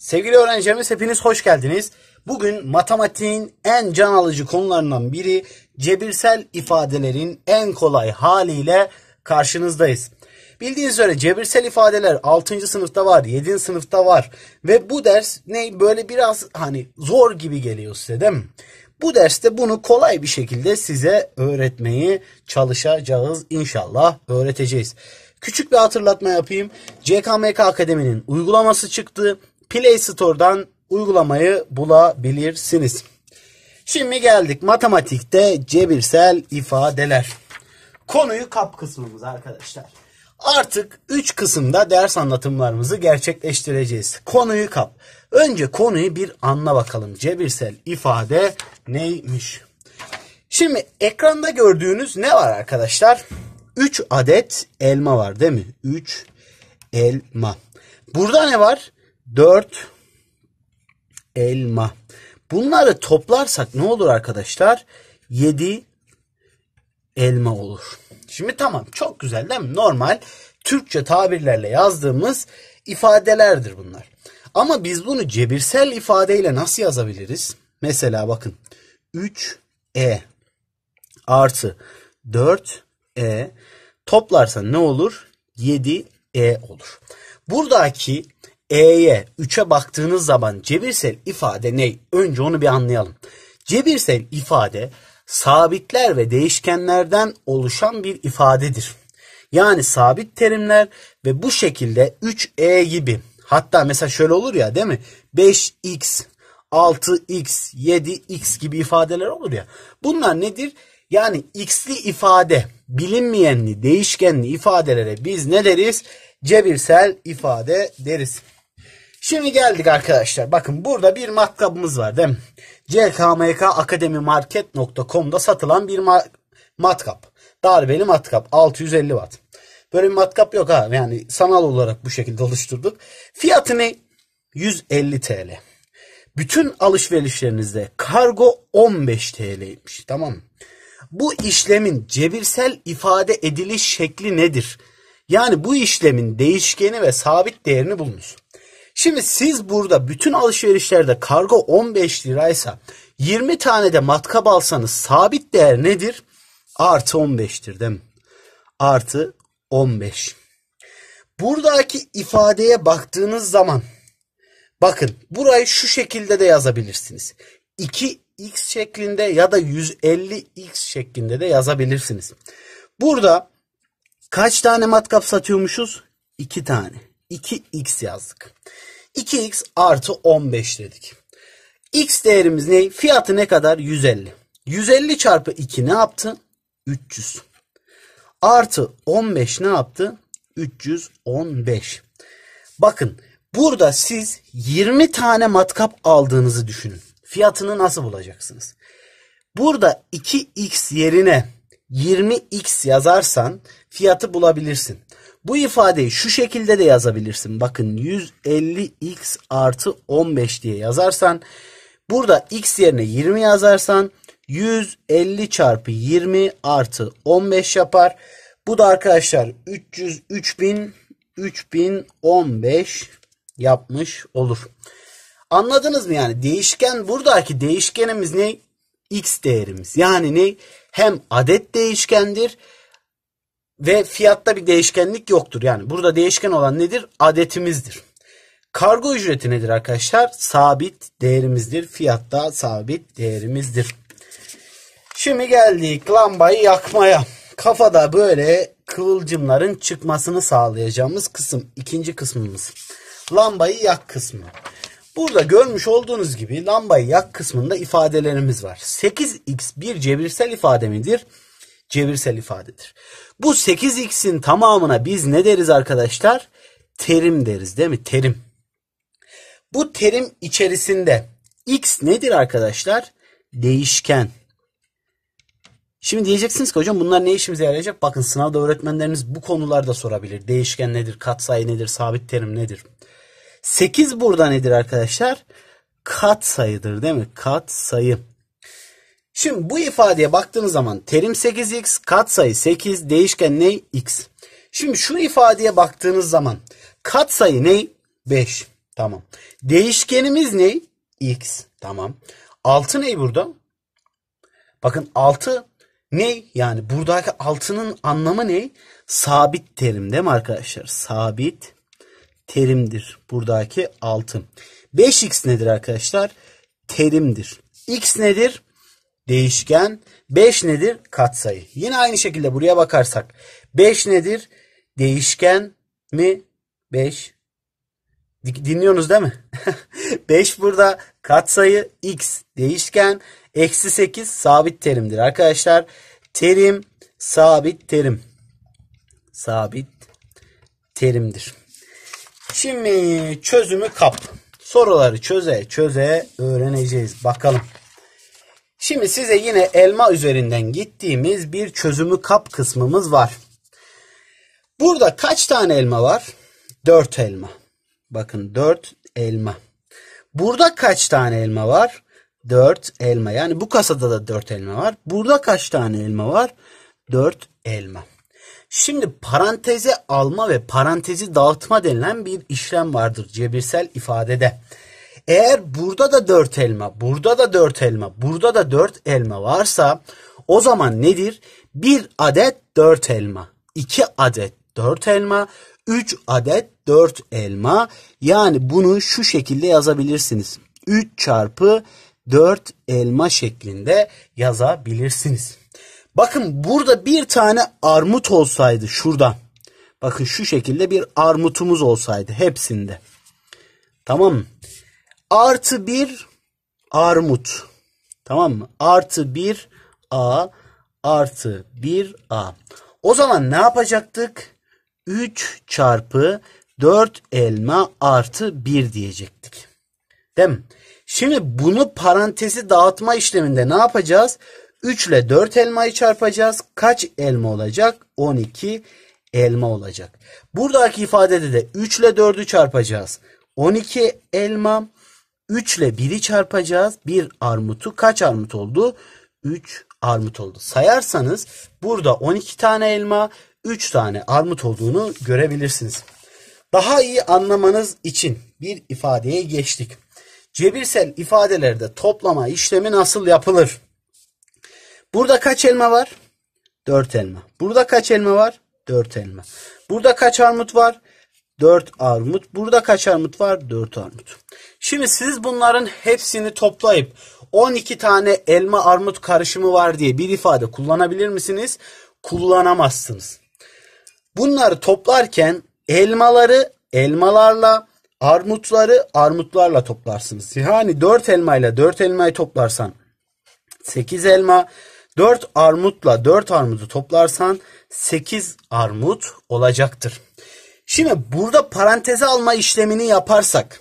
Sevgili öğrencilerimiz, hepiniz hoş geldiniz. Bugün matematiğin en can alıcı konularından biri cebirsel ifadelerin en kolay haliyle karşınızdayız. Bildiğiniz üzere cebirsel ifadeler 6. sınıfta var, 7. sınıfta var ve bu ders böyle biraz zor gibi geliyor size, değil mi? Bu derste bunu kolay bir şekilde size öğretmeyi çalışacağız, inşallah öğreteceğiz. Küçük bir hatırlatma yapayım. CKMK Akademi'nin uygulaması çıktı. Play Store'dan uygulamayı bulabilirsiniz. Şimdi geldik matematikte cebirsel ifadeler. Konuyu kap kısmımız arkadaşlar. Artık 3 kısımda ders anlatımlarımızı gerçekleştireceğiz. Konuyu kap. Önce konuyu bir anla bakalım. Cebirsel ifade neymiş? Şimdi ekranda gördüğünüz ne var arkadaşlar? 3 adet elma var, değil mi? 3 elma. Burada ne var? 4 elma. Bunları toplarsak ne olur arkadaşlar? 7 elma olur. Şimdi tamam, çok güzel değil mi? Normal Türkçe tabirlerle yazdığımız ifadelerdir bunlar. Ama biz bunu cebirsel ifadeyle nasıl yazabiliriz? Mesela bakın 3e artı 4e toplarsa ne olur? 7e olur. Buradaki e'ye 3'e baktığınız zaman cebirsel ifade ne? Önce onu bir anlayalım. Cebirsel ifade sabitler ve değişkenlerden oluşan bir ifadedir. Yani sabit terimler ve bu şekilde 3e gibi. Hatta mesela şöyle olur ya, değil mi? 5x, 6x, 7x gibi ifadeler olur ya. Bunlar nedir? Yani x'li ifade, bilinmeyenli, değişkenli ifadelere biz ne deriz? Cebirsel ifade deriz. Şimdi geldik arkadaşlar. Bakın burada bir matkabımız var, değil mi? ckmkakademimarket.com'da satılan bir matkap. Darbeli matkap. 650 watt. Böyle bir matkap yok ha. Yani sanal olarak bu şekilde oluşturduk. Fiyatı ne? 150 TL. Bütün alışverişlerinizde kargo 15 TL'ymiş. Tamam mı? Bu işlemin cebirsel ifade ediliş şekli nedir? Yani bu işlemin değişkeni ve sabit değerini bulunuz. Şimdi siz burada bütün alışverişlerde kargo 15 liraysa 20 tane de matkap alsanız sabit değer nedir? Artı 15'tir, değil mi? Artı 15. Buradaki ifadeye baktığınız zaman bakın burayı şu şekilde de yazabilirsiniz. 2x şeklinde ya da 150x şeklinde de yazabilirsiniz. Burada kaç tane matkap satıyormuşuz? 2 tane. 2x yazdık. 2x artı 15 dedik. X değerimiz ne? Fiyatı ne kadar? 150. 150 çarpı 2 ne yaptı? 300. Artı 15 ne yaptı? 315. Bakın burada siz 20 tane matkap aldığınızı düşünün. Fiyatını nasıl bulacaksınız? Burada 2x yerine 20x yazarsan fiyatı bulabilirsin. Bu ifadeyi şu şekilde de yazabilirsin. Bakın 150x artı 15 diye yazarsan, burada x yerine 20 yazarsan 150 çarpı 20 artı 15 yapar. Bu da arkadaşlar 3015 yapmış olur. Anladınız mı yani? Değişken, buradaki değişkenimiz ne? X değerimiz. Yani ne? Hem adet değişkendir ve fiyatta bir değişkenlik yoktur. Yani burada değişken olan nedir? Adetimizdir. Kargo ücreti nedir arkadaşlar? Sabit değerimizdir. Fiyatta sabit değerimizdir. Şimdi geldik lambayı yakmaya. Kafada böyle kıvılcımların çıkmasını sağlayacağımız kısım. İkinci kısmımız. Lambayı yak kısmı. Burada görmüş olduğunuz gibi lambayı yak kısmında ifadelerimiz var. 8x bir cebirsel ifade midir? Cebirsel ifadedir. Bu 8x'in tamamına biz ne deriz arkadaşlar? Terim deriz, değil mi? Terim. Bu terim içerisinde x nedir arkadaşlar? Değişken. Şimdi diyeceksiniz ki hocam bunlar ne işimize yarayacak? Bakın sınavda öğretmenleriniz bu konularda sorabilir. Değişken nedir? Katsayı nedir? Sabit terim nedir? 8 burada nedir arkadaşlar? Katsayıdır, değil mi? Katsayı. Şimdi bu ifadeye baktığınız zaman terim 8x, katsayı 8, değişken ne? X. Şimdi şu ifadeye baktığınız zaman katsayı ne? 5. Tamam. Değişkenimiz ne? X. Tamam. 6 ne burada? Bakın 6 ne? Yani buradaki 6'nın anlamı ne? Sabit terim değil mi arkadaşlar? Sabit terimdir. Buradaki 6. 5x nedir arkadaşlar? Terimdir. X nedir? Değişken. 5 nedir? Katsayı. Yine aynı şekilde buraya bakarsak. 5 nedir? Değişken mi? 5. Dinliyorsunuz değil mi? 5 burada katsayı, x değişken, eksi 8 sabit terimdir arkadaşlar. Terim, sabit terim. Sabit terimdir. Şimdi çözümü kap. Soruları çöze çöze öğreneceğiz. Bakalım. Şimdi size yine elma üzerinden gittiğimiz bir çözümü kap kısmımız var. Burada kaç tane elma var? 4 elma. Bakın 4 elma. Burada kaç tane elma var? 4 elma. Yani bu kasada da 4 elma var. Burada kaç tane elma var? 4 elma. Şimdi paranteze alma ve parantezi dağıtma denilen bir işlem vardır cebirsel ifadede. Eğer burada da 4 elma, burada da 4 elma, burada da 4 elma varsa o zaman nedir? 1 adet 4 elma, 2 adet 4 elma, 3 adet 4 elma. Yani bunu şu şekilde yazabilirsiniz. 3 çarpı 4 elma şeklinde yazabilirsiniz. Bakın burada bir tane armut olsaydı şurada. Bakın şu şekilde bir armutumuz olsaydı hepsinde. Tamam mı? Artı bir armut. Tamam mı? Artı bir a. Artı bir a. O zaman ne yapacaktık? 3 çarpı 4 elma artı 1 diyecektik. Değil mi? Şimdi bunu parantezi dağıtma işleminde ne yapacağız? 3 ile 4 elmayı çarpacağız. Kaç elma olacak? 12 elma olacak. Buradaki ifadede de 3 ile 4'ü çarpacağız. 12 elma. 3 ile 1'i çarpacağız. 1 armutu. Kaç armut oldu? 3 armut oldu. Sayarsanız burada 12 tane elma, 3 tane armut olduğunu görebilirsiniz. Daha iyi anlamanız için bir ifadeye geçtik. Cebirsel ifadelerde toplama işlemi nasıl yapılır? Burada kaç elma var? 4 elma. Burada kaç elma var? 4 elma. Burada kaç armut var? 4 armut. Burada kaç armut var? 4 armut. Şimdi siz bunların hepsini toplayıp 12 tane elma armut karışımı var diye bir ifade kullanabilir misiniz? Kullanamazsınız. Bunları toplarken elmaları elmalarla, armutları armutlarla toplarsınız. Yani 4 elmayla 4 elmayı toplarsan 8 elma, 4 armutla 4 armutu toplarsan 8 armut olacaktır. Şimdi burada paranteze alma işlemini yaparsak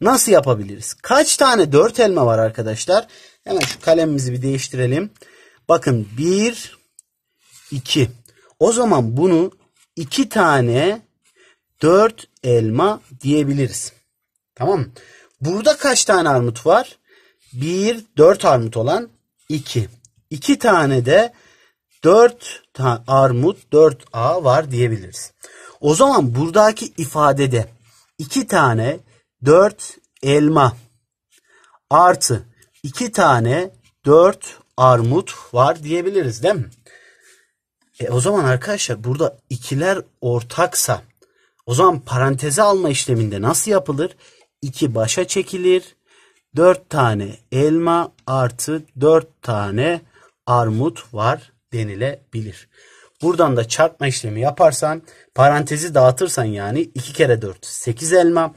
nasıl yapabiliriz? Kaç tane 4 elma var arkadaşlar? Hemen şu kalemimizi bir değiştirelim. Bakın 1 2. O zaman bunu 2 tane 4 elma diyebiliriz. Tamam mı? Burada kaç tane armut var? 1, 4 armut olan 2. 2 tane de 4 armut 4A var diyebiliriz. O zaman buradaki ifadede 2 tane 4 elma artı 2 tane 4 armut var diyebiliriz değil mi? O zaman arkadaşlar burada ikiler ortaksa o zaman paranteze alma işleminde nasıl yapılır? 2 başa çekilir. 4 tane elma artı 4 tane armut var denilebilir. Buradan da çarpma işlemi yaparsan parantezi dağıtırsan yani 2 kere 4 8 elma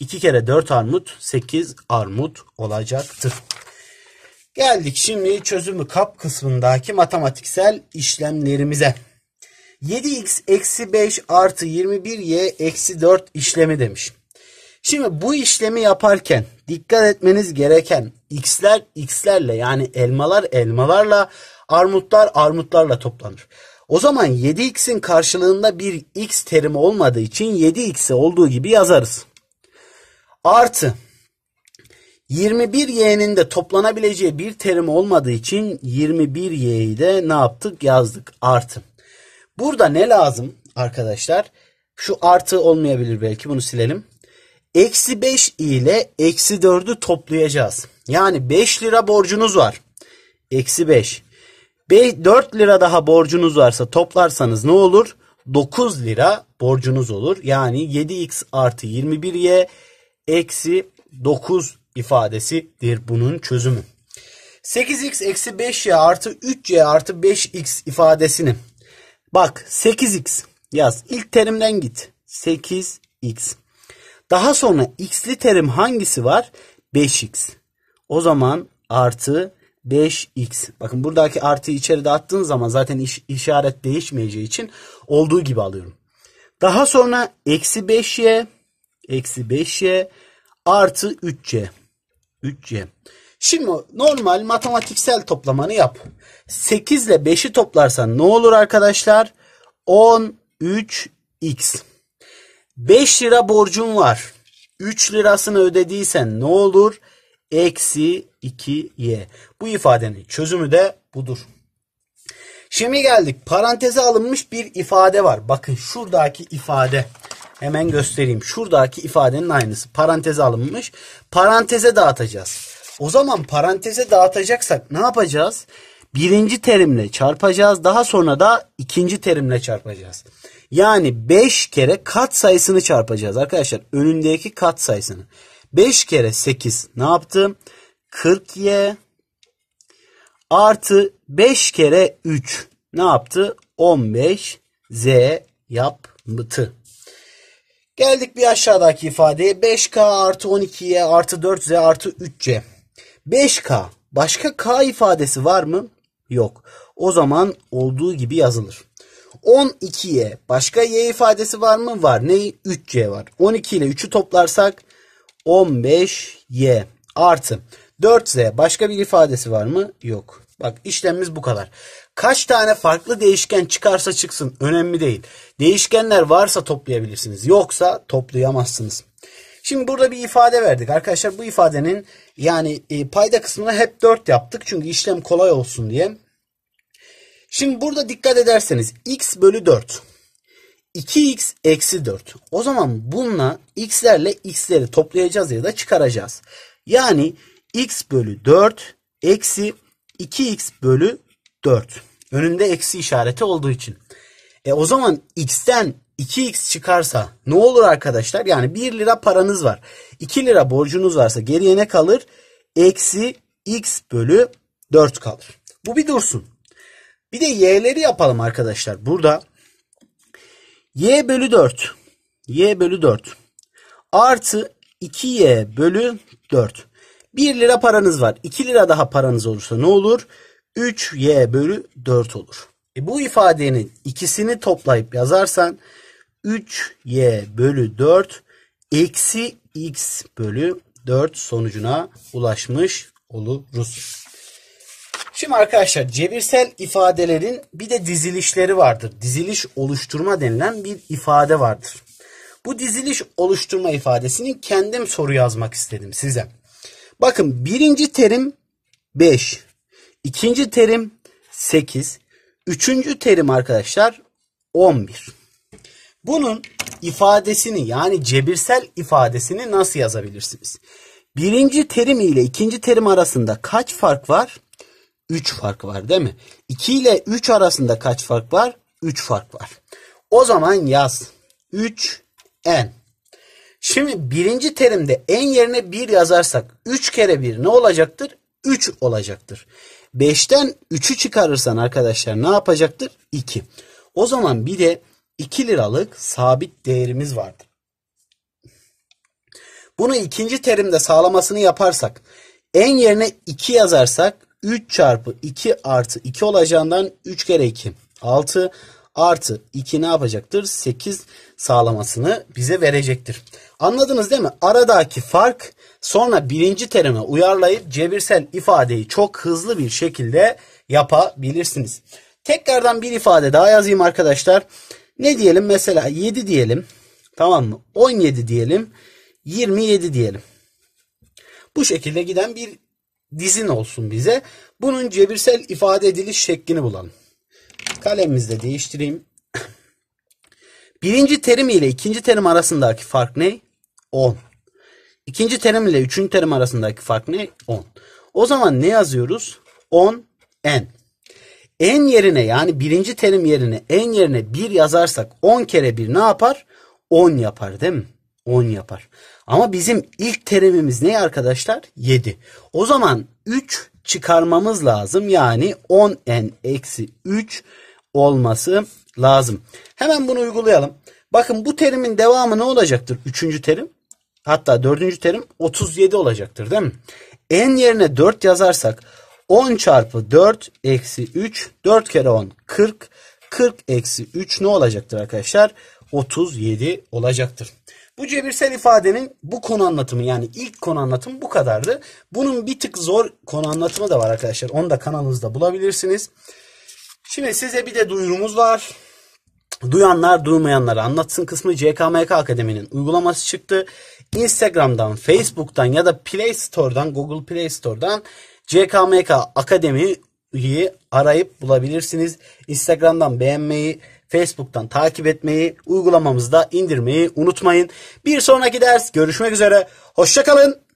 2 kere 4 armut 8 armut olacaktır. Geldik şimdi çözümü kap kısmındaki matematiksel işlemlerimize. 7x eksi 5 artı 21y eksi 4 işlemi demiş. Şimdi bu işlemi yaparken dikkat etmeniz gereken x'ler x'lerle yani elmalar elmalarla armutlar armutlarla toplanır. O zaman 7x'in karşılığında bir x terimi olmadığı için 7x'i olduğu gibi yazarız. Artı 21y'nin de toplanabileceği bir terim olmadığı için 21y'yi de ne yaptık? Yazdık. Artı. Burada ne lazım arkadaşlar? Şu artı olmayabilir belki. Bunu silelim. Eksi 5 ile eksi 4'ü toplayacağız. Yani 5 lira borcunuz var. Eksi 5. 4 lira daha borcunuz varsa toplarsanız ne olur? 9 lira borcunuz olur. Yani 7x artı 21y eksi 9 ifadesidir bunun çözümü. 8x eksi 5y artı 3y artı 5x ifadesini. Bak 8x yaz. İlk terimden git. 8x. Daha sonra x'li terim hangisi var? 5x. O zaman artı 5x. Bakın buradaki artıyı içeride attığın zaman zaten işaret değişmeyeceği için olduğu gibi alıyorum. Daha sonra eksi 5y. Eksi 5y. Artı 3c. 3c. Şimdi normal matematiksel toplamanı yap. 8 ile 5'i toplarsan ne olur arkadaşlar? 13x. 5 lira borcun var. 3 lirasını ödediysen ne olur? Eksi 2y. Bu ifadenin çözümü de budur. Şimdi geldik. Paranteze alınmış bir ifade var. Bakın şuradaki ifade. Hemen göstereyim. Şuradaki ifadenin aynısı. Paranteze alınmış. Paranteze dağıtacağız. O zaman paranteze dağıtacaksak ne yapacağız? Birinci terimle çarpacağız. Daha sonra da ikinci terimle çarpacağız. Yani 5 kere kat sayısını çarpacağız. Arkadaşlar önündeki kat sayısını. 5 kere 8 ne yaptı? 40y artı 5 kere 3 ne yaptı? 15z yaptı. Geldik bir aşağıdaki ifadeye. 5k artı 12y artı 4z artı 3c. 5k. Başka k ifadesi var mı? Yok. O zaman olduğu gibi yazılır. 12y. Başka y ifadesi var mı? Var. Ne? 3c var. 12 ile 3'ü toplarsak 15y artı 4z. Başka bir ifadesi var mı? Yok. Bak işlemimiz bu kadar. Kaç tane farklı değişken çıkarsa çıksın önemli değil. Değişkenler varsa toplayabilirsiniz. Yoksa toplayamazsınız. Şimdi burada bir ifade verdik. Arkadaşlar bu ifadenin yani payda kısmına hep 4 yaptık. Çünkü işlem kolay olsun diye. Şimdi burada dikkat ederseniz x bölü 4. 2x eksi 4. O zaman bununla x'lerle x'leri toplayacağız ya da çıkaracağız. Yani x bölü 4 eksi 2x bölü 4. Önünde eksi işareti olduğu için. O zaman x'ten 2x çıkarsa ne olur arkadaşlar? Yani 1 lira paranız var. 2 lira borcunuz varsa geriye ne kalır? Eksi x bölü 4 kalır. Bu bir dursun. Bir de y'leri yapalım arkadaşlar. Burada y bölü 4. Y bölü 4. Artı 2y bölü 4. 1 lira paranız var. 2 lira daha paranız olursa ne olur? 3y bölü 4 olur. Bu ifadenin ikisini toplayıp yazarsan 3y bölü 4 eksi x bölü 4 sonucuna ulaşmış oluruz. Şimdi arkadaşlar cebirsel ifadelerin bir de dizilişleri vardır. Diziliş oluşturma denilen bir ifade vardır. Bu diziliş oluşturma ifadesini kendim soru yazmak istedim size. Bakın birinci terim 5, ikinci terim 8, üçüncü terim arkadaşlar 11. Bunun ifadesini yani cebirsel ifadesini nasıl yazabilirsiniz? Birinci terim ile ikinci terim arasında kaç fark var? 3 fark var değil mi? 2 ile 3 arasında kaç fark var? 3 fark var. O zaman yaz. 3n. Şimdi birinci terimde n yerine 1 yazarsak 3 kere 1 ne olacaktır? 3 olacaktır. 5'ten 3'ü çıkarırsan arkadaşlar ne yapacaktır? 2. O zaman bir de 2 liralık sabit değerimiz vardır. Bunu ikinci terimde sağlamasını yaparsak n yerine 2 yazarsak 3 çarpı 2 artı 2 olacağından 3 kere 2 6 artı 2 ne yapacaktır? 8 sağlamasını bize verecektir. Anladınız değil mi? Aradaki fark sonra birinci terime uyarlayıp cebirsel ifadeyi çok hızlı bir şekilde yapabilirsiniz. Tekrardan bir ifade daha yazayım arkadaşlar. Ne diyelim? Mesela 7 diyelim. Tamam mı? 17 diyelim. 27 diyelim. Bu şekilde giden bir dizin olsun bize. Bunun cebirsel ifade ediliş şeklini bulalım. Kalemimizde değiştireyim. Birinci terim ile ikinci terim arasındaki fark ne? 10. İkinci terim ile üçüncü terim arasındaki fark ne? 10. O zaman ne yazıyoruz? 10 n. N yerine, yani birinci terim yerine n yerine 1 yazarsak 10 kere 1 ne yapar? 10 yapar değil mi? 10 yapar. Ama bizim ilk terimimiz ne arkadaşlar? 7. O zaman 3 çıkarmamız lazım. Yani 10n eksi 3 olması lazım. Hemen bunu uygulayalım. Bakın bu terimin devamı ne olacaktır? 3. terim. Hatta 4. terim 37 olacaktır değil mi? N yerine 4 yazarsak 10 çarpı 4 eksi 3. 4 kere 10 40. 40 eksi 3 ne olacaktır arkadaşlar? 37 olacaktır. Bu cebirsel ifadenin bu konu anlatımı, yani ilk konu anlatımı bu kadardı. Bunun bir tık zor konu anlatımı da var arkadaşlar. Onu da kanalımızda bulabilirsiniz. Şimdi size bir de duyurumuz var. Duyanlar duymayanları anlatsın kısmı CKMK Akademi'nin uygulaması çıktı. Instagram'dan, Facebook'tan ya da Play Store'dan, Google Play Store'dan CKMK Akademi'yi arayıp bulabilirsiniz. Instagram'dan beğenmeyi, Facebook'tan takip etmeyi, uygulamamızda indirmeyi unutmayın. Bir sonraki ders görüşmek üzere. Hoşça kalın.